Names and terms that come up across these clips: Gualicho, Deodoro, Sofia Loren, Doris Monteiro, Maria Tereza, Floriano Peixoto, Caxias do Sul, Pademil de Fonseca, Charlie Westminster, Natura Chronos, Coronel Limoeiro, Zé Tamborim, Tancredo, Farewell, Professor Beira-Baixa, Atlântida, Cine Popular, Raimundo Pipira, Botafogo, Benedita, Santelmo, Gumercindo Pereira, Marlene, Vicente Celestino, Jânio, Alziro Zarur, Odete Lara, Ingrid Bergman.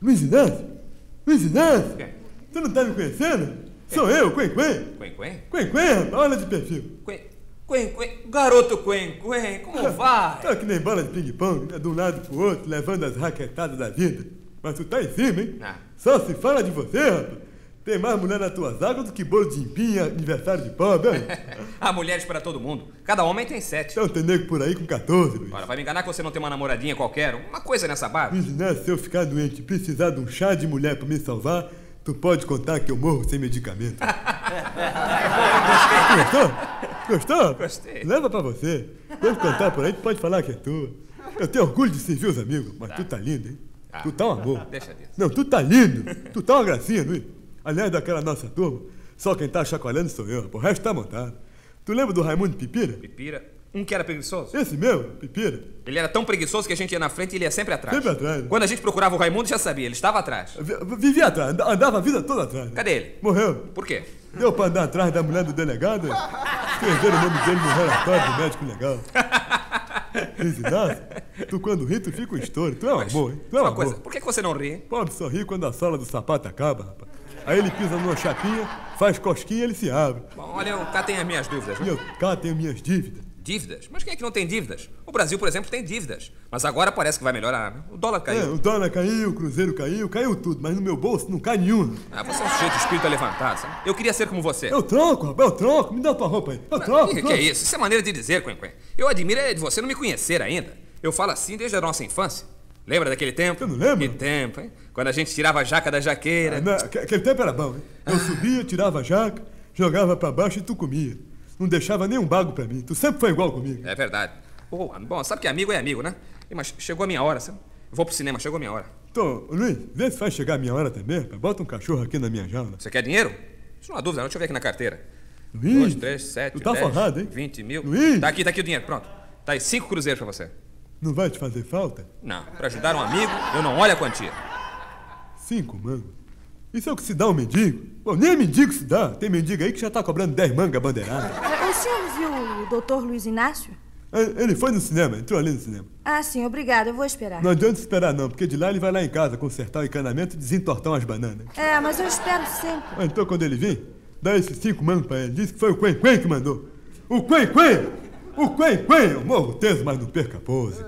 Luiz Inácio? Luiz Inácio? Quem? Tu não tá me conhecendo? Quem? Sou eu, Quem Quem. Quem Quem? Quem Quem, rapaz, olha de perfil. Quem Quem Quem? Garoto Quem Quem, como vai? Tá que nem bola de ping-pong, de um lado pro outro, levando as raquetadas da vida. Mas tu tá em cima, hein? Ah. Só se fala de você, rapaz. Tem mais mulher nas tuas águas do que bolo de empinha, aniversário de pobre. Há mulheres para todo mundo. Cada homem tem 7. Então tem nego por aí com 14, Luiz. Ora, vai me enganar que você não tem uma namoradinha qualquer? Uma coisa nessa barba. Luiz Inácio, se eu ficar doente e precisar de um chá de mulher para me salvar, tu pode contar que eu morro sem medicamento. Gostou? Gostou? Gostei. Leva para você. Quando contar por aí, tu pode falar que é tua. Eu tenho orgulho de servir os amigos, mas tu tá lindo, hein? Ah. Tu tá um amor. Deixa disso. Não, tu tá lindo. Tu tá uma gracinha, Luiz. Aliás, daquela nossa turma, só quem tá chacoalhando sou eu, o resto tá montado. Tu lembra do Raimundo Pipira? Pipira? Um que era preguiçoso? Esse mesmo, Pipira. Ele era tão preguiçoso que a gente ia na frente e ele ia sempre atrás. Sempre atrás. Né? Quando a gente procurava o Raimundo, já sabia, ele estava atrás. Vivia atrás, andava a vida toda atrás. Né? Cadê ele? Morreu. Por quê? Deu pra andar atrás da mulher do delegado? Escreveram o nome dele no relatório do médico legal. Luiz Inácio, tu quando ri, tu fica um estouro. Tu é um amor, hein? Tu é um amor. Coisa, por que você não ri? Pobre só ri quando a sola do sapato acaba, rapaz. Aí ele pisa numa chapinha, faz cosquinha e ele se abre. Bom, olha, eu cá tenho as minhas dúvidas, né? Eu cá tenho minhas dívidas. Dívidas? Mas quem é que não tem dívidas? O Brasil, por exemplo, tem dívidas. Mas agora parece que vai melhorar, né? O dólar caiu. É, o dólar caiu, o cruzeiro caiu, caiu tudo. Mas no meu bolso não cai nenhum. Ah, você é um sujeito de espírito a levantar, sabe? Eu queria ser como você. Eu troco, rapaz, eu troco. Me dá tua roupa aí. Eu troco. Que é isso? Isso é maneira de dizer, Quen Quen. Eu admiro é de você não me conhecer ainda. Eu falo assim desde a nossa infância. Lembra daquele tempo? Eu não lembro. Que tempo, hein? Quando a gente tirava a jaca da jaqueira. Ah, não, aquele tempo era bom, hein? Eu subia, tirava a jaca, jogava pra baixo e tu comia. Não deixava nenhum bago pra mim. Tu sempre foi igual comigo. É verdade. Oh, bom, sabe que amigo é amigo, né? Mas chegou a minha hora, sabe? Vou pro cinema, chegou a minha hora. Então, Luiz, vê se faz chegar a minha hora também. Bota um cachorro aqui na minha jaula. Você quer dinheiro? Isso não há dúvida, não. Deixa eu ver aqui na carteira. Luiz, 2, 3, 7, tu tá 10, forrado, hein? 20 mil. Luiz! Tá aqui o dinheiro, pronto. Tá aí 5 cruzeiros pra você. Não vai te fazer falta? Não, pra ajudar um amigo, eu não olho a quantia. 5 mangos? Isso é o que se dá um mendigo? Bom, nem mendigo se dá. Tem mendigo aí que já tá cobrando 10 mangas a bandeirada. O senhor viu o doutor Luiz Inácio? Ele foi no cinema, entrou ali no cinema. Ah, sim, obrigado, eu vou esperar. Não adianta esperar não, porque de lá ele vai lá em casa consertar o encanamento e desentortar umas bananas. É, mas eu espero sempre. Ah, então quando ele vir, dá esses 5 mangos pra ele. Diz que foi o Quen Quen que mandou. O Quen Quen! O Quen Quen, eu morro teso, mas não perca a pose.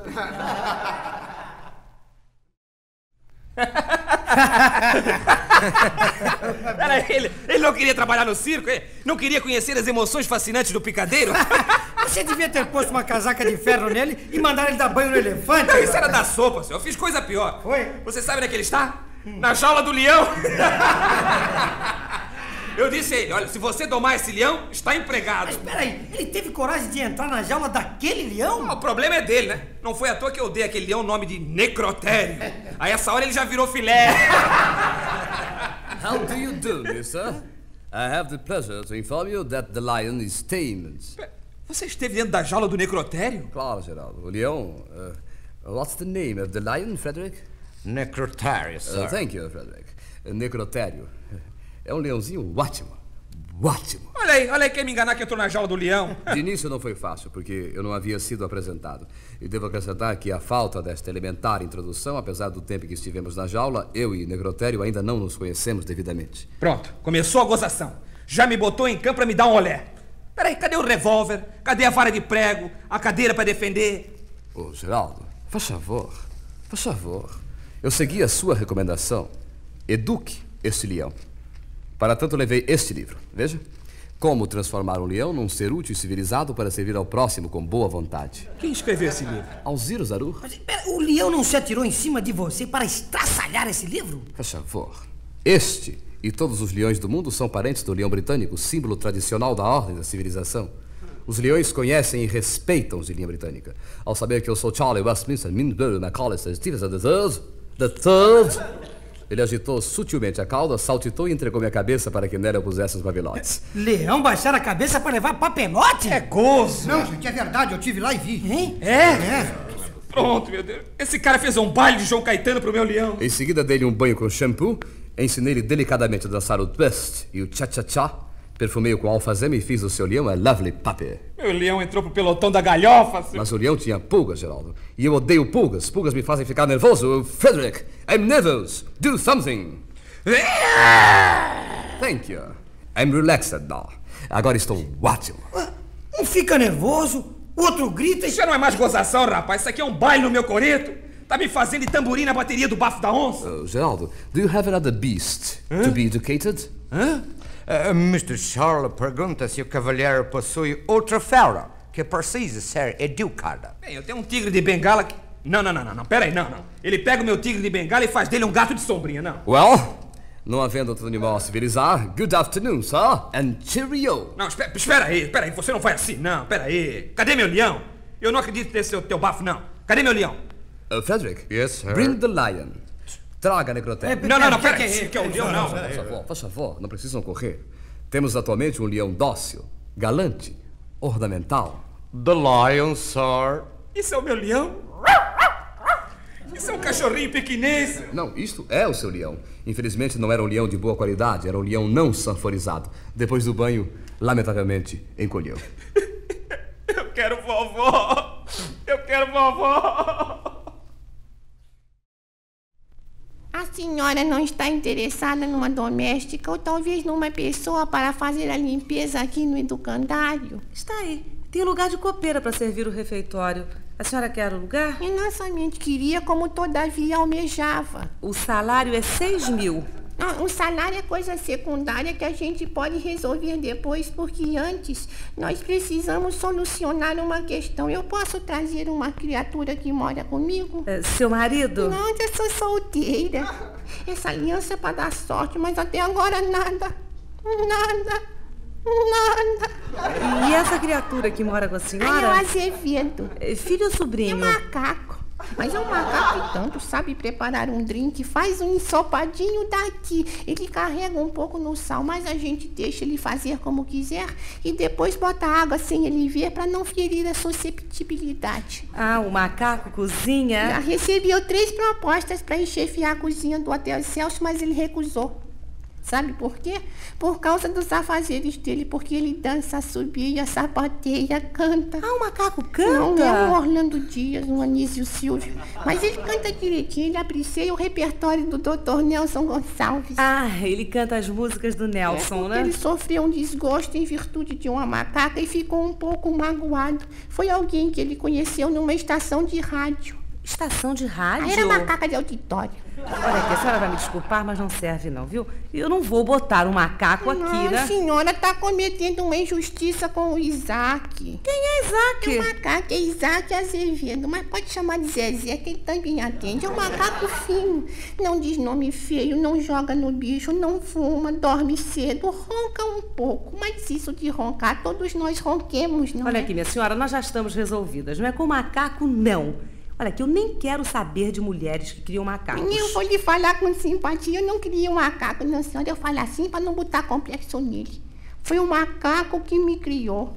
Peraí, ele não queria trabalhar no circo, hein? Não queria conhecer as emoções fascinantes do picadeiro? Você devia ter posto uma casaca de ferro nele e mandar ele dar banho no elefante. Não, isso era da sopa, senhor. Eu fiz coisa pior. Foi? Você sabe onde é que ele está? Na jaula do leão. Eu disse a ele, olha, se você domar esse leão, está empregado. Mas peraí, ele teve coragem de entrar na jaula daquele leão? Não, o problema é dele, né? Não foi à toa que eu dei aquele leão o nome de Necrotério. A essa hora ele já virou filé. How do you do, mister? I have the pleasure to inform you that the lion is tame. Você esteve dentro da jaula do Necrotério? Claro, Geraldo. O leão... what's the name of the lion, Frederick? Necrotério, sir. Thank you, Frederick. Necrotério. É um leãozinho ótimo, ótimo. Olha aí, quem me enganar que eu tô na jaula do leão. De início não foi fácil, porque eu não havia sido apresentado. E devo acrescentar que a falta desta elementar introdução, apesar do tempo que estivemos na jaula, eu e Necrotério ainda não nos conhecemos devidamente. Pronto, começou a gozação. Já me botou em campo pra me dar um olé. Peraí, cadê o revólver? Cadê a vara de prego? A cadeira pra defender? Ô, Geraldo, faz favor, faz favor. Eu segui a sua recomendação. Eduque esse leão. Para tanto, levei este livro. Veja. Como transformar um leão num ser útil e civilizado para servir ao próximo com boa vontade. Quem escreveu esse livro? Alziro Zarur. Mas, pera, o leão não se atirou em cima de você para estraçalhar esse livro? Por favor. Este e todos os leões do mundo são parentes do leão britânico, símbolo tradicional da ordem da civilização. Os leões conhecem e respeitam os de linha britânica. Ao saber que eu sou Charlie Westminster, McAllister, Stevenson, The Third... Ele agitou sutilmente a cauda, saltitou e entregou minha cabeça para que nela eu pusesse os papelotes. Leão baixar a cabeça para levar papelote? É gozo! Não, gente, é verdade, eu estive lá e vi. Hein? É? Pronto, meu Deus. Esse cara fez um baile de João Caetano pro meu leão. Em seguida dei-lhe um banho com shampoo, ensinei-lhe delicadamente a dançar o twist e o cha-cha-cha. Perfumei-o com alfazema e fiz do seu leão a lovely puppy. Meu leão entrou pro pelotão da galhofa, senhor. Mas o leão tinha pulgas, Geraldo. E eu odeio pulgas. Pulgas me fazem ficar nervoso. Frederick, I'm nervous. Do something. Thank you. I'm relaxed now. Agora estou ótimo. Um fica nervoso, o outro grita. Isso já não é mais gozação, rapaz. Isso aqui é um baile no meu coreto. Tá me fazendo de tamborim na bateria do bafo da onça. Geraldo, do you have another beast to be educated? Hã? Mr. Charles pergunta se o cavalheiro possui outra fera que precisa ser educada. Bem, eu tenho um tigre de bengala que... Não, peraí, não. Ele pega o meu tigre de bengala e faz dele um gato de sombrinha, não. Well... Não havendo outro animal a civilizar, good afternoon, sir, and cheerio. Não, espera aí, você não vai assim, não, espera aí. Cadê meu leão? Eu não acredito nesse teu bafo, não. Cadê meu leão? Frederick, yes, sir. Bring the lion. Traga, Necrotério. Não, peraí, que é o leão, não. Por favor, não precisam correr. Temos atualmente um leão dócil, galante, ornamental. The lion, sir. Isso é o meu leão? Isso é um cachorrinho pequinês. Não, isto é o seu leão. Infelizmente não era um leão de boa qualidade. Era um leão não sanforizado. Depois do banho, lamentavelmente, encolheu. Eu quero vovó. A senhora não está interessada numa doméstica ou talvez numa pessoa para fazer a limpeza aqui no educandário? Está aí. Tem lugar de copeira para servir o refeitório. A senhora quer o lugar? E não somente queria, como todavia almejava. O salário é 6.000. O salário é coisa secundária que a gente pode resolver depois, porque antes nós precisamos solucionar uma questão. Eu posso trazer uma criatura que mora comigo? Seu marido? Não, eu sou solteira. Essa aliança é para dar sorte, mas até agora nada. E essa criatura que mora com a senhora? É o Azevedo. Filho ou sobrinho? É um macaco. Mas é um macaco que tanto sabe preparar um drink, faz um ensopadinho daqui. Ele carrega um pouco no sal, mas a gente deixa ele fazer como quiser e depois bota água sem ele ver para não ferir a susceptibilidade. Ah, o macaco cozinha? Já recebeu 3 propostas para enchefiar a cozinha do Hotel Celso, mas ele recusou. Sabe por quê? Por causa dos afazeres dele, porque ele dança, assobia, sapateia, canta. Ah, o macaco canta? Não, é o Orlando Dias, o Anísio Silvio. Mas ele canta direitinho, ele aprecia o repertório do Dr. Nelson Gonçalves. Ah, ele canta as músicas do Nelson, né? Ele sofreu um desgosto em virtude de uma macaca e ficou um pouco magoado. Foi alguém que ele conheceu numa estação de rádio. Estação de rádio? Era macaca de auditório. Olha aqui, a senhora vai me desculpar, mas não serve não, viu? Eu não vou botar um macaco aqui, né? A senhora está cometendo uma injustiça com o Isaac. Quem é Isaac? O macaco é Isaac Azevedo, mas pode chamar de Zezé, que ele também atende. É um macaco fino, não diz nome feio, não joga no bicho, não fuma, dorme cedo, ronca um pouco. Mas isso de roncar, todos nós ronquemos, não é? Olha aqui, minha senhora, nós já estamos resolvidas, não é com macaco, não. Olha, que eu nem quero saber de mulheres que criam macacos. Eu vou lhe falar com simpatia. Eu não queria um macaco, não, senhora. Eu falo assim para não botar complexo nele. Foi o macaco que me criou.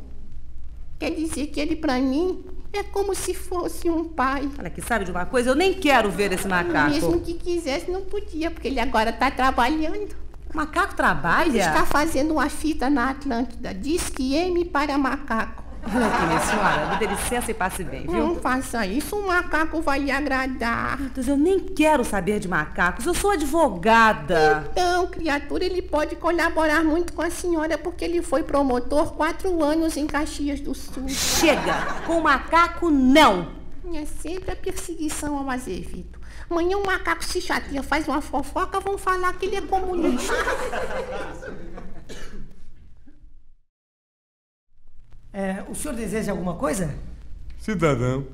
Quer dizer que ele, para mim, é como se fosse um pai. Olha, que sabe de uma coisa? Eu nem quero ver esse macaco. Mesmo que quisesse, não podia, porque ele agora está trabalhando. O macaco trabalha? Ele está fazendo uma fita na Atlântida. Diz que M para macaco. Olha aqui, minha senhora, me dê licença e passe bem, viu? Não faça isso, um macaco vai lhe agradar. Mas eu nem quero saber de macacos, eu sou advogada. Então, criatura, ele pode colaborar muito com a senhora, porque ele foi promotor 4 anos em Caxias do Sul. Chega! Com macaco, não! É sempre a perseguição ao Azevedo. Amanhã um macaco se chateia, faz uma fofoca, vão falar que ele é comunista. O senhor deseja alguma coisa? Cidadão,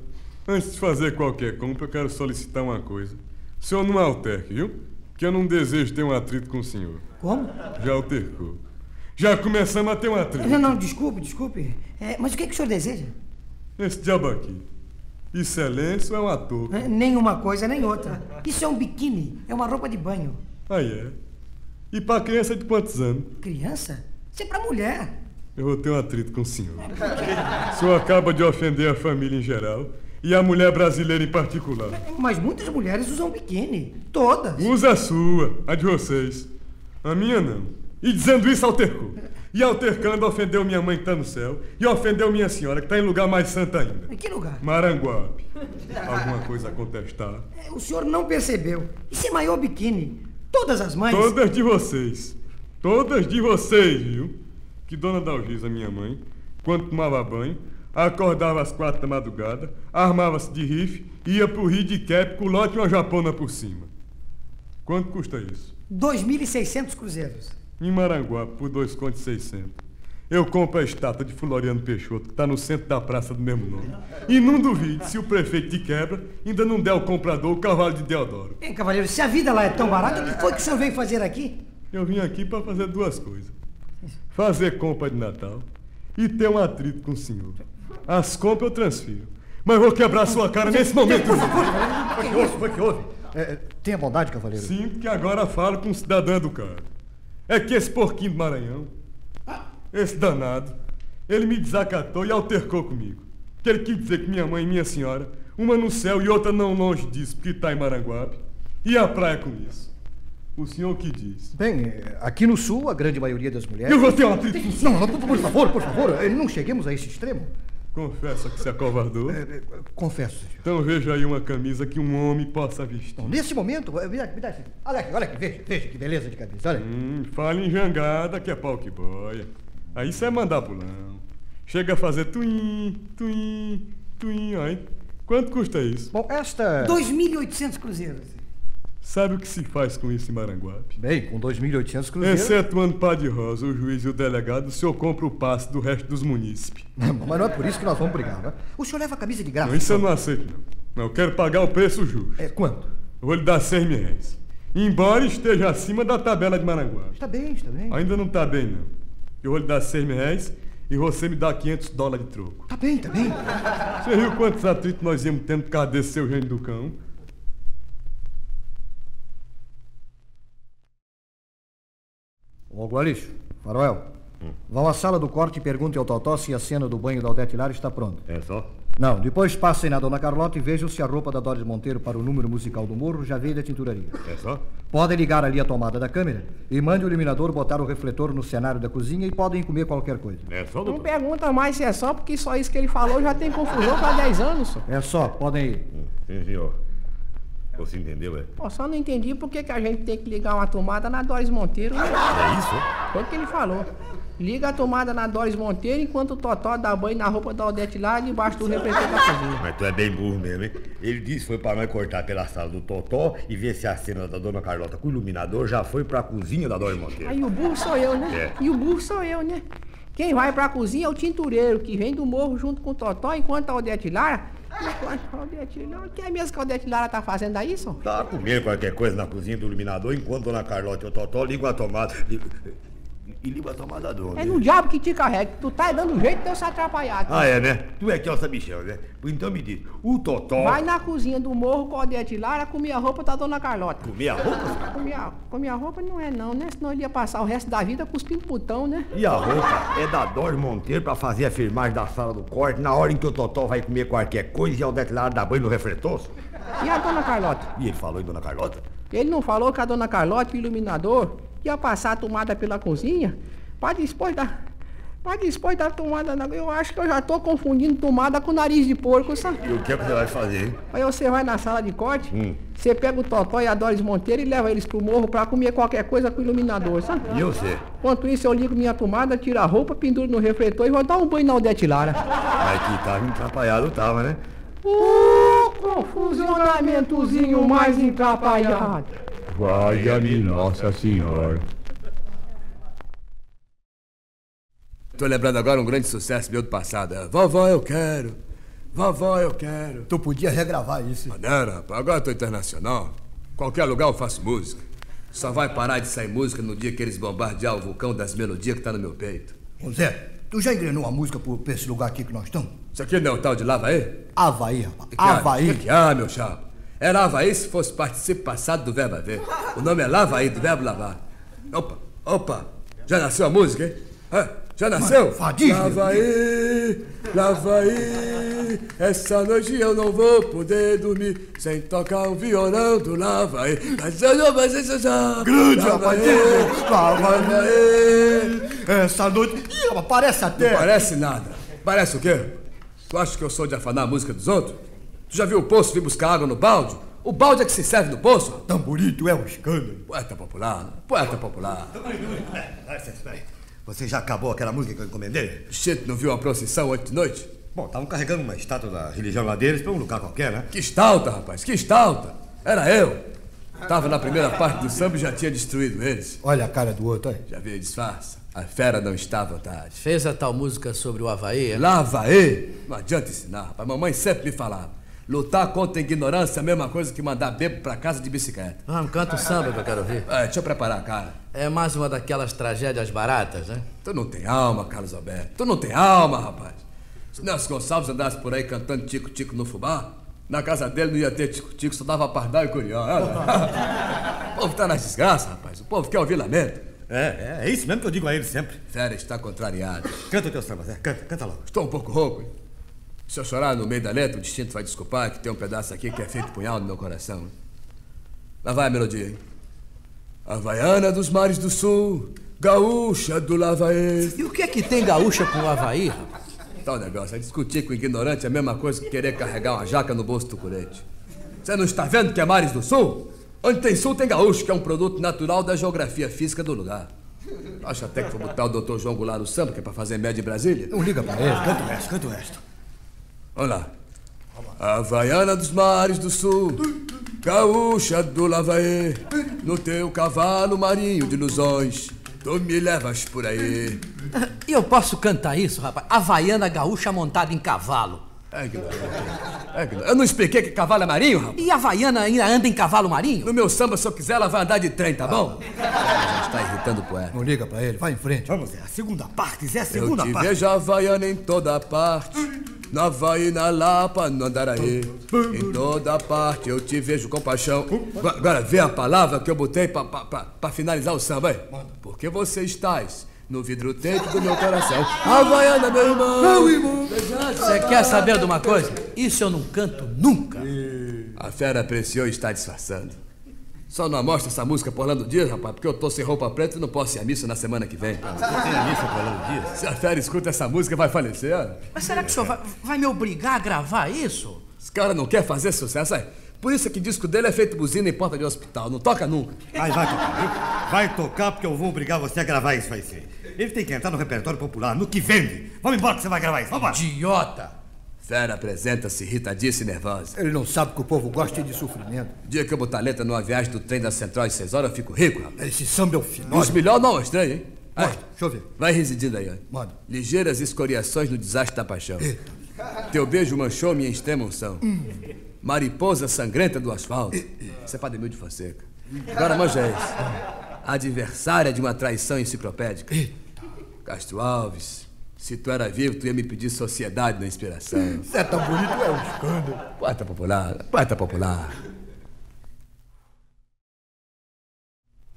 antes de fazer qualquer compra, eu quero solicitar uma coisa. O senhor não alterque, viu? Que eu não desejo ter um atrito com o senhor. Como? Já altercou. Já começamos a ter um atrito. Não, desculpe. Mas o que é que o senhor deseja? Esse diabo aqui. Excelência ou é um ator? Nem uma coisa, nem outra. Isso é um biquíni, é uma roupa de banho. E para criança de quantos anos? Criança? Isso é para mulher. Eu vou ter um atrito com o senhor. O senhor acaba de ofender a família em geral e a mulher brasileira em particular. Mas muitas mulheres usam biquíni. Todas. Usa a sua, a de vocês. A minha não. E dizendo isso, altercou. E altercando ofendeu minha mãe que está no céu e ofendeu minha senhora que está em lugar mais santo ainda. Em que lugar? Maranguape. Alguma coisa a contestar? O senhor não percebeu. Isso é maior biquíni. Todas as mães... Todas de vocês. Todas de vocês, viu? Que Dona Dalgisa, minha mãe, quando tomava banho, acordava às 4 da madrugada, armava-se de rife e ia pro Rio de Cap com o lote e uma japona por cima. Quanto custa isso? 2.600 cruzeiros. Em Maranguape, por 2,6 contos. Eu compro a estátua de Floriano Peixoto, que está no centro da praça do mesmo nome. E não duvide, se o prefeito de quebra, ainda não der ao comprador o cavalo de Deodoro. Hein, cavaleiro, se a vida lá é tão barata, o que foi que o senhor veio fazer aqui? Eu vim aqui para fazer duas coisas. Fazer compra de Natal e ter um atrito com o senhor. As compras eu transfiro, mas vou quebrar sua cara nesse momento. Foi que houve, foi que houve. Tenha bondade, cavaleiro. Sim, que agora falo com um cidadão educado. É que esse porquinho do Maranhão, esse danado, ele me desacatou e altercou comigo. Que ele quis dizer que minha mãe e minha senhora, uma no céu e outra não longe disso, porque está em Maranguape, e a praia com isso. O senhor que diz? Bem, aqui no sul, a grande maioria das mulheres... Eu vou ter uma tritução. Não, por favor, não cheguemos a esse extremo. Confessa que se acovardou? Confesso, senhor. Então veja aí uma camisa que um homem possa vestir. Bom, nesse momento, me dá esse... Olha aqui, veja que beleza de camisa, olha. Fala em jangada que é pau que boia. Aí você é mandabulão. Chega a fazer tuim, tuim, tuim, ó, hein? Quanto custa isso? Bom, esta... 2.800 cruzeiros. Sabe o que se faz com isso em Maranguape? Bem, com 2.800 cruzeiros... Excetuando o Padre Rosa, o juiz e o delegado, o senhor compra o passe do resto dos munícipes. Mas não é por isso que nós vamos brigar, né? O senhor leva a camisa de graça. Não, isso eu não aceito, não. Não, eu quero pagar o preço justo. Quanto? Eu vou lhe dar 100 mil reais. Embora esteja acima da tabela de Maranguape. Está bem, está bem. Ainda não está bem, não. Eu vou lhe dar 100 mil reais e você me dá $500 de troco. Está bem, está bem. Você viu quantos atritos nós íamos tendo por causa desse seu gênio do cão? Ô, Gualixo, Faroel, vão à sala do corte e perguntem ao Totó se a cena do banho da Odete Lara está pronta. É só? Não, depois passem na Dona Carlota e vejam se a roupa da Doris Monteiro para o número musical do Morro já veio da tinturaria. É só? Podem ligar ali a tomada da câmera e mandem o iluminador botar o refletor no cenário da cozinha e podem comer qualquer coisa. É só, doutor? Não pergunta mais se é só, porque só isso que ele falou já tem confusão há 10 anos, só. É só, podem ir. Sim, senhor. Você entendeu, é? Pô, só não entendi por que a gente tem que ligar uma tomada na Doris Monteiro. Né? É isso? Foi o que ele falou. Liga a tomada na Doris Monteiro enquanto o Totó dá banho na roupa da Odete lá debaixo do refletor da cozinha. Mas tu é bem burro mesmo, hein? Ele disse que foi para nós cortar pela sala do Totó e ver se a cena da Dona Carlota com o iluminador já foi para a cozinha da Doris Monteiro. Aí o burro sou eu, né? É. E o burro sou eu, né? Quem vai para a cozinha é o tintureiro, que vem do morro junto com o Totó, enquanto a Odete Lara... O que é mesmo que a Odete Lara tá fazendo aí, senhor? Tá comendo qualquer coisa na cozinha do iluminador, enquanto Dona Carlota e o Totó ligam a tomada. E ligam a tomada do homem. É no diabo que te carrega, tu tá dando jeito de eu se atrapalhar. Tá? Ah, é, né? Tu é que é o sabichão, né? Então me diz, o Totó... Vai na cozinha do morro com a Odete Lara comer a roupa da Dona Carlota. Comer a roupa? Comer a roupa não é não, né? Senão ele ia passar o resto da vida cuspindo putão, né? E a roupa é da Doris Monteiro pra fazer a filmagem da sala do corte na hora em que o Totó vai comer qualquer coisa e a Odete Lara dá banho no refletor. E a Dona Carlota? E ele falou em Dona Carlota? Ele não falou que a Dona Carlota, o iluminador, ia passar a tomada pela cozinha pra depois da... Mas depois da tomada, eu acho que eu já tô confundindo tomada com nariz de porco, sabe? E o que é que você vai fazer, hein? Aí você vai na sala de corte, você pega o Totó e a Doris Monteiro e leva eles pro morro pra comer qualquer coisa com o iluminador, sabe? E você? Enquanto isso, eu ligo minha tomada, tiro a roupa, penduro no refletor e vou dar um banho na Odete Lara. Aí que tava atrapalhado, tava, né? Confusionamentozinho mais atrapalhado. Valha-me Nossa Senhora. Tô lembrando agora um grande sucesso meu do passado. Vovó, eu quero. Vovó, eu quero. Tu podia regravar isso. Mas não, rapaz. Agora eu tô internacional. Qualquer lugar eu faço música. Só vai parar de sair música no dia que eles bombardear o vulcão das melodias que tá no meu peito. Ô Zé, tu já engrenou a música pra esse lugar aqui que nós estamos? Isso aqui não é o tal de Lavaí? Havaí, rapaz. Havaí. O que é, meu chapa? Era Havaí se fosse participio passado do verbo haver. O nome é Lavaí, do verbo lavar. Opa, opa. Já nasceu a música, hein? Já nasceu? Mano, fadiga. Lava aí, lava aí, Essa noite eu não vou poder dormir sem tocar um violão do lá vai. Grande rapaziada, lá vai. Essa noite... Ih, parece até... Não parece nada. Parece o quê? Tu acha que eu sou de afanar a música dos outros? Tu já viu o poço vir buscar água no balde? O balde é que se serve no poço? Tamborito é um escândalo. Poeta popular, poeta popular. Você já acabou aquela música que eu encomendei? Shit, não viu a procissão 8 da noite? Bom, estavam carregando uma estátua da religião lá deles pra um lugar qualquer, né? Que estalta, rapaz, que estalta. Era eu. Tava na primeira parte do samba e já tinha destruído eles. Olha a cara do outro, aí. Já vi, disfarça. A fera não está à vontade. Fez a tal música sobre o Havaí? Lá, Havaí? Não adianta ensinar, rapaz. Mamãe sempre me falava. Lutar contra a ignorância é a mesma coisa que mandar bebo pra casa de bicicleta. Ah, canta o samba que eu quero ouvir. É, deixa eu preparar a cara. É mais uma daquelas tragédias baratas, né? Tu não tem alma, Carlos Alberto. Tu não tem alma, rapaz. Se Nelson Gonçalves andasse por aí cantando tico-tico no fubá, na casa dele não ia ter tico-tico, só dava pardal e curió. O povo tá na desgraça, rapaz. O povo quer ouvir lamento. É isso mesmo que eu digo a ele sempre. Fera está contrariado. Canta o teu samba, Zé. Canta logo. Estou um pouco rouco, hein? Se eu chorar no meio da letra, o distinto vai desculpar que tem um pedaço aqui que é feito punhal no meu coração. Lá vai a melodia, hein? Havaiana dos mares do sul, gaúcha do Lavaê. E o que é que tem gaúcha com o Havaí, rapaz? Tal negócio, é discutir com o ignorante é a mesma coisa que querer carregar uma jaca no bolso do colete. Você não está vendo que é mares do sul? Onde tem sul tem gaúcho, que é um produto natural da geografia física do lugar. Acho até que vou botar o doutor João Goulart no samba, que é pra fazer média em Brasília. Não liga pra ele, canta o resto, canta o resto. Vamos lá. Havaiana dos mares do sul, gaúcha do Lavaê, no teu cavalo marinho de ilusões, tu me levas por aí. E eu posso cantar isso, rapaz? Havaiana gaúcha montada em cavalo. Eu não expliquei que cavalo é marinho, rapaz? E a Havaiana ainda anda em cavalo marinho? No meu samba, se eu quiser, ela vai andar de trem, tá bom? Já está irritando o poeta. Não liga pra ele, vai em frente. Vamos, Zé, a segunda parte, Zé, a segunda parte. Eu te vejo a Havaiana em toda parte, na Havaí, na Lapa, no Andaraí, em toda parte eu te vejo com paixão. Agora vê a palavra que eu botei pra finalizar o samba, hein? Porque você estás no vidro teto do meu coração. Havaiana, meu irmão. Meu irmão. Você quer saber de uma coisa? Isso eu não canto nunca. A fera apreciou e está disfarçando. Só não amostra essa música por Orlando Dias, rapaz, porque eu tô sem roupa preta e não posso ir à missa na semana que vem. Ah, você tem a missa por Orlando Dias? Se a fera escuta essa música, vai falecer. Mas será que o senhor vai me obrigar a gravar isso? Esse cara não quer fazer sucesso, aí. Por isso é que o disco dele é feito buzina em porta de hospital, não toca nunca. Aí vai tocar, viu? Vai tocar porque eu vou obrigar você a gravar isso aí, sim. Ele tem que entrar no repertório popular, no que vende. Vamos embora que você vai gravar isso, vamos embora. Idiota! Fera apresenta-se irritadiça e nervosa. Ele não sabe que o povo gosta de sofrimento. Dia que eu botar letra numa viagem do trem da Central às 6 horas, eu fico rico, rapaz. Esse samba é o final. Os melhores não, é estranho, hein? Manda, deixa eu ver. Vai residindo aí, ó. Manda. Ligeiras escoriações no desastre da paixão. Eita. Teu beijo manchou minha extrema unção. Mariposa sangrenta do asfalto. Isso é Pademil de Fonseca. Agora manja esse. Adversária de uma traição enciclopédica. Castro Alves. Se tu era vivo, tu ia me pedir sociedade na inspiração. Você é tão bonito, é um escândalo. Poeta popular, poeta popular.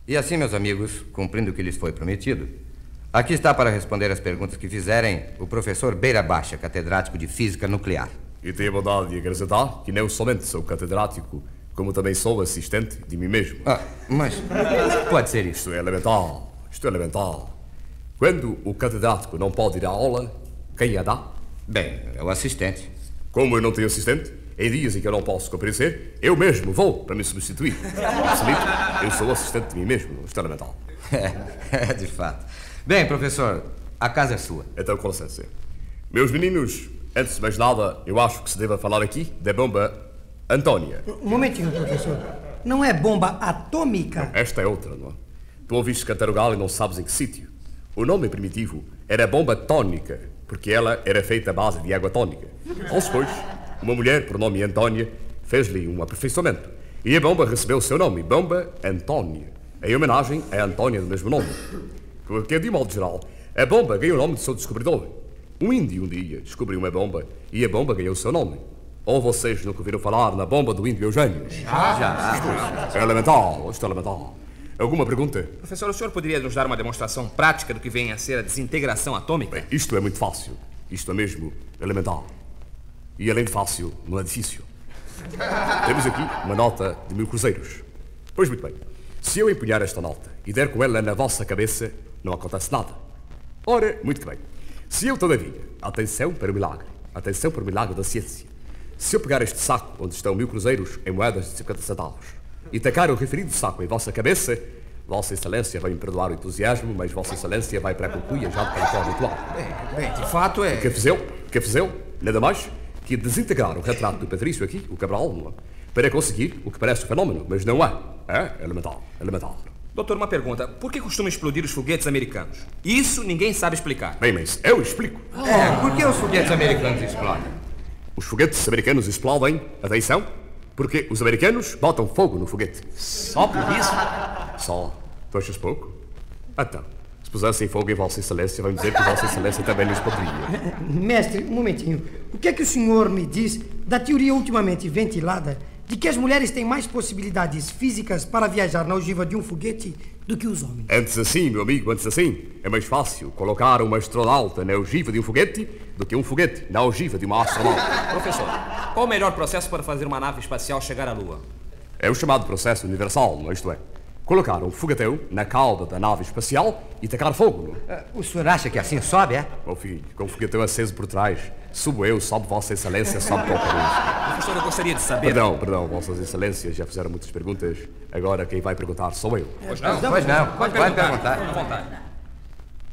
E assim, meus amigos, cumprindo o que lhes foi prometido, aqui está para responder as perguntas que fizerem o professor Beira Baixa, catedrático de Física Nuclear. E tenho a bondade de acrescentar que não somente sou catedrático, como também sou assistente de mim mesmo. Ah, mas não pode ser isso. Isto é elemental, isto é elemental. Quando o catedrático não pode ir à aula, quem a dá? Bem, é o assistente. Como eu não tenho assistente, em dias em que eu não posso comparecer, eu mesmo vou para me substituir. Eu sou assistente de mim mesmo, isto é elemental. É, de fato. Bem, professor, a casa é sua. Então, com licença. Meus meninos, antes de mais nada, eu acho que se deva falar aqui da bomba Antônia. Um momentinho, professor. Não é bomba atômica? Não, esta é outra, não é? Tu ouviste cantar o galo e não sabes em que sítio. O nome primitivo era bomba tônica, porque ela era feita à base de água tônica. Aos depois, uma mulher, por nome Antônia, fez-lhe um aperfeiçoamento. E a bomba recebeu o seu nome, bomba Antônia, em homenagem a Antônia do mesmo nome. Porque, de modo geral, a bomba ganhou o nome do seu descobridor. Um índio um dia descobriu uma bomba e a bomba ganhou o seu nome. Ou vocês nunca ouviram falar na bomba do índio Eugênio? Já. É elemental, isto é elemental. Alguma pergunta? Professor, o senhor poderia nos dar uma demonstração prática do que vem a ser a desintegração atômica? Bem, isto é muito fácil. Isto é mesmo elemental. E além de fácil, não é difícil. Temos aqui uma nota de 1000 cruzeiros. Pois muito bem. Se eu empunhar esta nota e der com ela na vossa cabeça, não acontece nada. Ora, muito bem. Se eu, todavia, atenção para o milagre da ciência, se eu pegar este saco onde estão 1000 cruzeiros em moedas de 50 centavos e tacar o referido saco em vossa cabeça, Vossa Excelência vai me perdoar o entusiasmo, mas Vossa Excelência vai para a cucuia já de conforme habitual. Bem, de fato é... O que fizeu, nada mais que desintegrar o retrato do Patrício aqui, o Cabral, não é? Para conseguir o que parece um fenómeno, mas não é. É elemental, elemental. Doutor, uma pergunta. Por que costumam explodir os foguetes americanos? Isso ninguém sabe explicar. Bem, mas eu explico. Por que os foguetes americanos explodem? Os foguetes americanos explodem, atenção, porque os americanos botam fogo no foguete. Só por isso? Só. Tu achas pouco? Então, se pusessem fogo em Vossa Excelência, vai dizer que Vossa Excelência também lhes poderia. Mestre, um momentinho. O que é que o senhor me diz da teoria ultimamente ventilada de que as mulheres têm mais possibilidades físicas para viajar na ogiva de um foguete do que os homens? Antes assim, meu amigo, antes assim, é mais fácil colocar uma astronauta na ogiva de um foguete do que um foguete na ogiva de uma astronauta. Professor, qual o melhor processo para fazer uma nave espacial chegar à Lua? É o chamado processo universal, não é? Isto é, colocar um foguetão na cauda da nave espacial e tacar fogo. O senhor acha que assim sobe, é? Meu filho, com o foguetão aceso por trás, subo eu, sobe Vossa Excelência, sobe qualquer um. Professor, eu gostaria de saber... Perdão, Vossas Excelências já fizeram muitas perguntas. Agora quem vai perguntar sou eu. Pois não. Pode perguntar.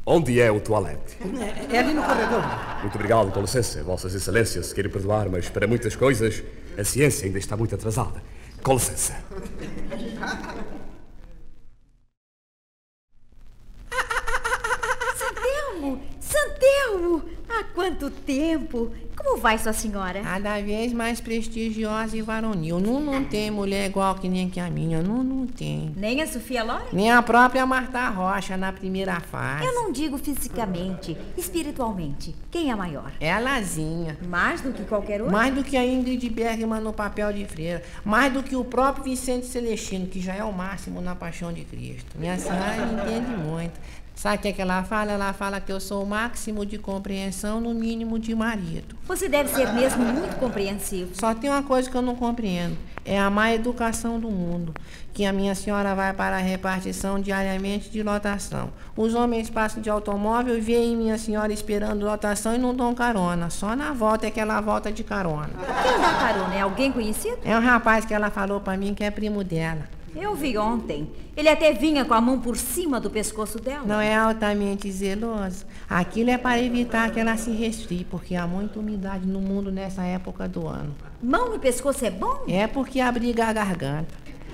Onde é o toalete? É ali no corredor. Muito obrigado, com licença. Vossas Excelências, se querem perdoar, mas para muitas coisas, a ciência ainda está muito atrasada. Com licença. Santelmo! Há quanto tempo! Como vai, sua senhora? Cada vez mais prestigiosa e varonil. Não tem mulher igual que nem que a minha. Não tem. Nem a Sofia Loren? Nem a própria Marta Rocha na primeira fase. Eu não digo fisicamente, espiritualmente. Quem é a maior? Elazinha. Mais do que qualquer outra? Mais do que a Ingrid Bergman no papel de freira. Mais do que o próprio Vicente Celestino, que já é o máximo na Paixão de Cristo. Minha senhora entende muito. Sabe o que é que ela fala? Ela fala que eu sou o máximo de compreensão, no mínimo de marido. Você deve ser mesmo muito compreensivo. Só tem uma coisa que eu não compreendo. É a má educação do mundo. Que a minha senhora vai para a repartição diariamente de lotação. Os homens passam de automóvel e veem minha senhora esperando lotação e não dão carona. Só na volta é que ela volta de carona. Quem dá carona? É alguém conhecido? É um rapaz que ela falou para mim que é primo dela. Eu vi ontem. Ele até vinha com a mão por cima do pescoço dela. Não é altamente zeloso? Aquilo é para evitar que ela se resfrie, porque há muita umidade no mundo nessa época do ano. Mão e pescoço é bom? É porque abriga a garganta.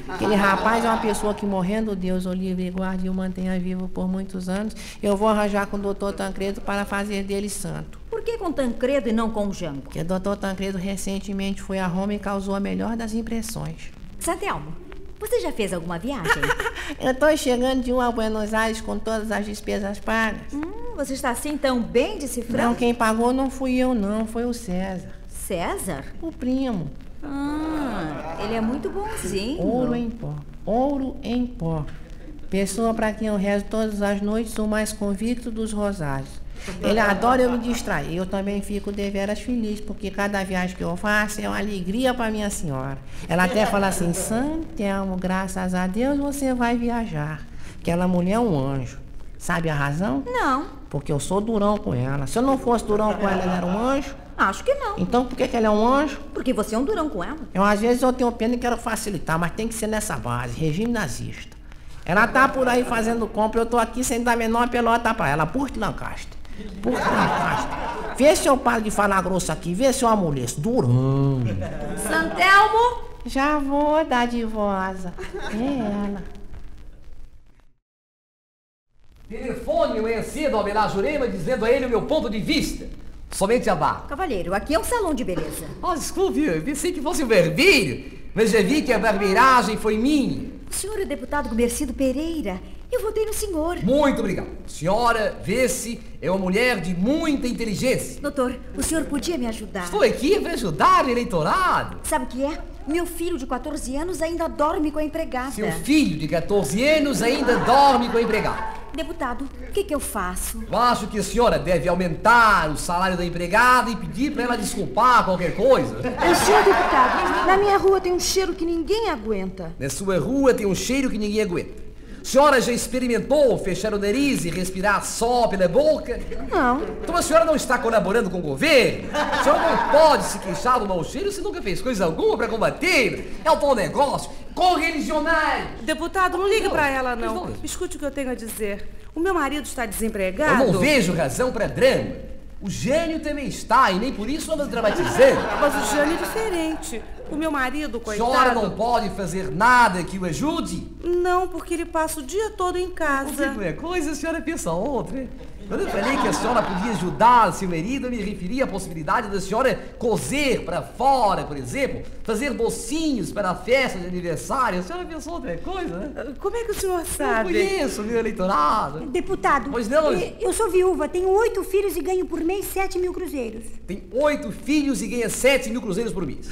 Aquele rapaz é uma pessoa que, morrendo Deus o livre e guarde e o mantenha vivo por muitos anos, eu vou arranjar com o doutor Tancredo para fazer dele santo. Por que com Tancredo e não com o Jango? Porque o doutor Tancredo recentemente foi a Roma e causou a melhor das impressões. Santelmo, você já fez alguma viagem? Eu estou chegando de uma a Buenos Aires com todas as despesas pagas. Você está assim tão bem de cifrão? Não, quem pagou não fui eu não, foi o César. César? O primo. Ele é muito bonzinho. Ouro em pó, ouro em pó. Pessoa para quem eu rezo todas as noites, o mais convicto dos rosários. Ele adora eu me distrair. Eu também fico deveras feliz, porque cada viagem que eu faço é uma alegria para minha senhora. Ela até fala assim: Santelmo, graças a Deus você vai viajar. Aquela mulher é um anjo. Sabe a razão? Não. Porque eu sou durão com ela. Se eu não fosse durão com ela, ela era um anjo? Acho que não. Então por que ela é um anjo? Porque você é um durão com ela. Eu às vezes eu tenho pena e quero facilitar, mas tem que ser nessa base, regime nazista. Ela tá por aí fazendo compra, eu tô aqui sem dar a menor pelota para ela. Porto Lancaster. Vê se eu paro de falar grosso aqui, vê se eu amoleço. Durão. Santelmo? Já vou dar de voza. É ela. Telefone manhã cedo ao Belar Jurema dizendo a ele o meu ponto de vista. Somente a barra. Cavalheiro, aqui é um salão de beleza. Desculpe, eu pensei que fosse o barbeiro, mas já vi que a barbeiragem foi minha. O senhor é deputado Gumercindo Pereira. Eu votei no senhor. Muito obrigado. Senhora, vê-se, é uma mulher de muita inteligência. Doutor, o senhor podia me ajudar? Estou aqui para ajudar o eleitorado. Sabe o que é? Meu filho de 14 anos ainda dorme com a empregada. Seu filho de 14 anos ainda dorme com a empregada. Deputado, o que eu faço? Eu acho que a senhora deve aumentar o salário da empregada e pedir para ela desculpar qualquer coisa. Senhor deputado, na minha rua tem um cheiro que ninguém aguenta. Na sua rua tem um cheiro que ninguém aguenta. A senhora já experimentou fechar o nariz e respirar só pela boca? Não. Então a senhora não está colaborando com o governo? A senhora não pode se queixar do mau cheiro se nunca fez coisa alguma para combater. É o tal negócio correligionário. Deputado, não liga para ela, não. Escute o que eu tenho a dizer. O meu marido está desempregado. Eu não vejo razão para drama. O Jânio também está e nem por isso anda dramatizando. Mas o Jânio é diferente. O meu marido, coitado... A senhora não pode fazer nada que o ajude? Não, porque ele passa o dia todo em casa. Uma coisa, a senhora pensa outra, hein? Quando eu falei que a senhora podia ajudar seu marido, eu me referia à possibilidade da senhora cozer para fora, por exemplo, fazer docinhos para a festa de aniversário. A senhora pensou outra coisa, né? Como é que o senhor sabe? Eu conheço meu eleitorado. Deputado, pois não, eu sou viúva, tenho 8 filhos e ganho por mês 7.000 cruzeiros. Tem 8 filhos e ganha 7.000 cruzeiros por mês.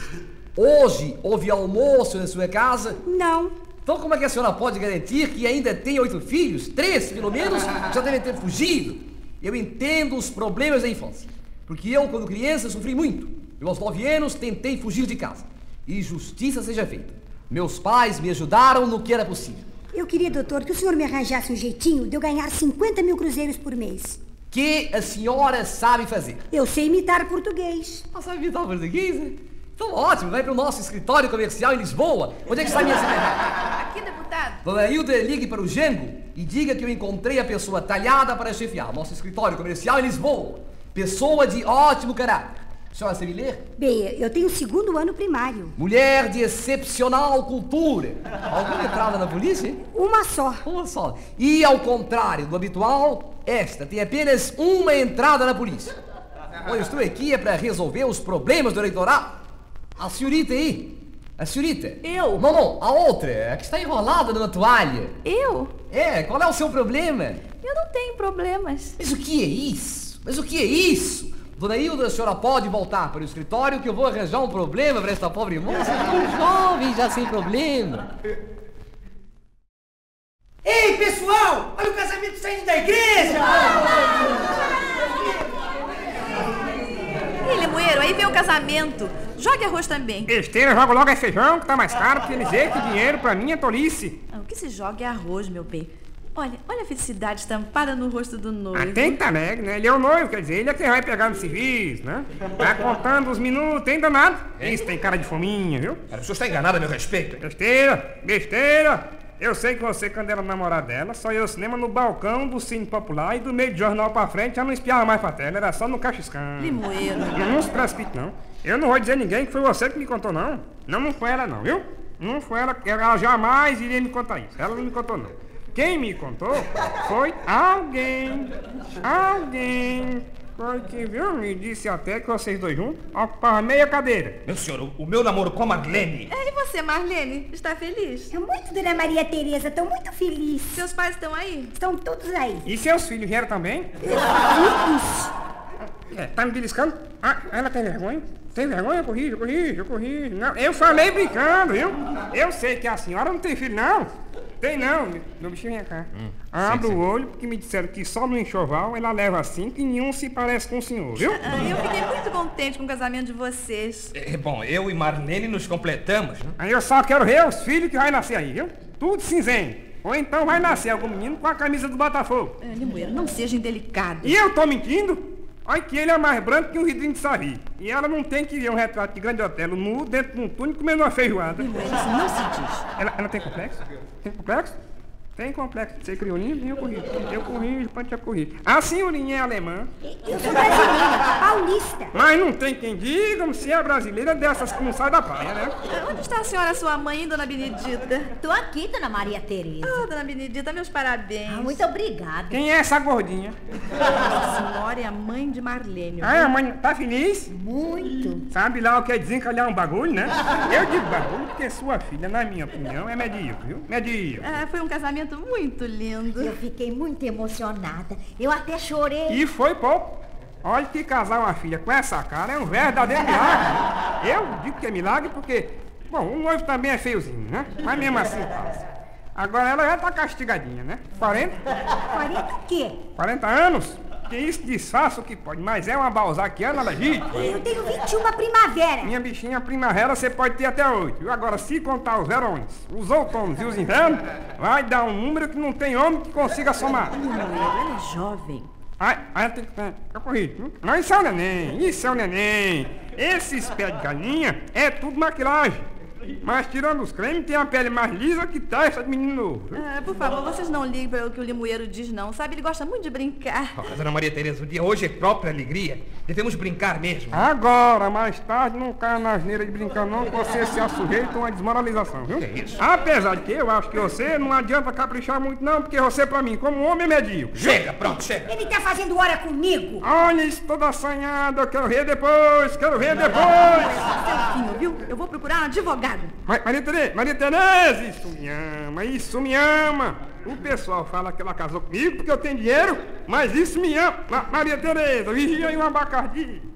Hoje houve almoço na sua casa? Não. Então como é que a senhora pode garantir que ainda tem 8 filhos? 3, pelo menos, já devem ter fugido. Eu entendo os problemas da infância, porque eu, quando criança, sofri muito. Eu, aos 9 anos, tentei fugir de casa. E justiça seja feita. Meus pais me ajudaram no que era possível. Eu queria, doutor, que o senhor me arranjasse um jeitinho de eu ganhar 50.000 cruzeiros por mês. Que a senhora sabe fazer? Eu sei imitar português. Ah, sabe imitar português, né? Então ótimo, vai para o nosso escritório comercial em Lisboa. Onde é que está a minha secretária? Aqui, deputado. Dona Hilda, ligue para o Jango e diga que eu encontrei a pessoa talhada para chefiar nosso escritório comercial em Lisboa. Pessoa de ótimo caráter. A senhora sabe ler? Bem, eu tenho 2º ano primário. Mulher de excepcional cultura. Alguma entrada na polícia? Uma só. Uma só. E ao contrário do habitual, esta tem apenas 1 entrada na polícia. Eu estou aqui é para resolver os problemas do eleitorado. A senhorita aí? A senhorita? Eu? Não, não, a outra, a que está enrolada numa toalha. Eu? É, qual é o seu problema? Eu não tenho problemas. Mas o que é isso? Mas o que é isso? Dona Hilda, a senhora pode voltar para o escritório que eu vou arranjar um problema para esta pobre moça, tão jovem, já sem problema. Ei, pessoal! Olha o casamento saindo da igreja! Ei, Limoeiro, aí vem o casamento. Jogue arroz também. Besteira, joga logo esse feijão que tá mais caro, porque eles dizem que dinheiro pra mim é tolice. Ah, o que se joga é arroz, meu bem. Olha a felicidade estampada no rosto do noivo. Ah, tem que tá alegre, né? Ele é o noivo, quer dizer, ele é quem vai pegar no serviço, né? Tá contando os minutos, hein, danado? É. Isso tem cara de fominha, viu? O senhor está enganado a meu respeito. Besteira, besteira. Eu sei que você, quando era namorada dela, só ia ao cinema no balcão do Cine Popular e do meio de jornal pra frente já não espiava mais pra tela, era só no cachiscão. Limoeiro. Não se precipite, não. Eu não vou dizer a ninguém que foi você que me contou, não. Não foi ela, não, viu? Não foi ela, ela jamais iria me contar isso. Ela não me contou, não. Quem me contou foi alguém. Alguém. Foi que, viu, me disse até que vocês dois juntos ocupavam meia cadeira. Meu senhor, o meu namoro com a Marlene. E você, Marlene? Está feliz? Eu muito, dona Maria Tereza. Estou muito feliz. Seus pais estão aí? Estão todos aí. E seus filhos vieram também? Tá me beliscando? Ah, ela tem vergonha? Tem vergonha? Eu corrijo. Não, eu falei brincando, viu? Eu sei que a senhora não tem filho, não. Tem não. Meu bichinho, vem cá. Abra o olho, porque me disseram que só no enxoval ela leva 5 e nenhum se parece com o senhor, viu? Eu fiquei muito contente com o casamento de vocês. Bom, eu e Marlene nos completamos, né? Eu só quero ver os filhos que vai nascer aí, viu? Tudo cinzento. Ou então vai nascer algum menino com a camisa do Botafogo. Limoeiro, não seja indelicado. E eu tô mentindo? Olha que ele é mais branco que um vidrinho de sari. E ela não tem que ver um retrato de grande hotel nu dentro de um túnel comendo uma feijoada. Isso não se diz. Ela tem complexo? Tem complexo? Tem complexo. Você criolinho? Eu corrijo, pode te corrigir. A senhorinha é alemã. Eu sou brasileira, paulista. Mas não tem quem diga se é brasileira dessas que não sai da praia, né? Onde está a senhora, sua mãe, dona Benedita? Tô aqui, dona Maria Tereza. Ah, dona Benedita, meus parabéns. Muito obrigada. Quem é essa gordinha? A senhora é a mãe de Marlene. Ah, a mãe tá feliz? Muito. Sabe lá o que é desencalhar um bagulho, né? Eu digo bagulho porque sua filha, na minha opinião, é medíocre, viu? Medíocre. Ah, foi um casamento muito lindo. Eu fiquei muito emocionada. Eu até chorei. E foi pouco. Olha que casar uma filha com essa cara é um verdadeiro milagre. Eu digo que é milagre porque, bom, o noivo também é feiozinho, né? Mas mesmo assim passa. Agora ela já tá castigadinha, né? 40? 40 o quê? 40 anos? Que isso de saço que pode, mas é uma balzaquiana legítima. Eu tenho 21 primavera. Minha bichinha, primavera você pode ter até 8. Agora, se contar os verões, os outonos e os invernos, vai dar um número que não tem homem que consiga somar. Ela é jovem. Ai, tem que ficar corrido. Não, isso é o neném, isso é o neném. Esses pés de galinha é tudo maquilagem. Mas tirando os cremes, tem a pele mais lisa que tá essa de menino. Ah, por favor, vocês não ligam para o que o limoeiro diz, não. Sabe, ele gosta muito de brincar. Oh, dona Maria Tereza, o dia hoje é própria alegria. Devemos brincar mesmo. Agora, mais tarde, não caia na asneira de brincar, não, que você se assujeita a uma desmoralização, viu? É isso. Apesar de que eu acho que você não adianta caprichar muito, não, porque você, pra mim, como um homem, é medíocre. Chega, pronto, chega. Ele tá fazendo hora comigo. Olha isso, toda assanhada. Eu quero ver depois, quero ver depois. Seu filho, viu? Eu vou procurar um advogado. Maria Tereza, isso me ama. O pessoal fala que ela casou comigo porque eu tenho dinheiro, mas isso me ama. Maria Tereza, vigia aí um abacardi.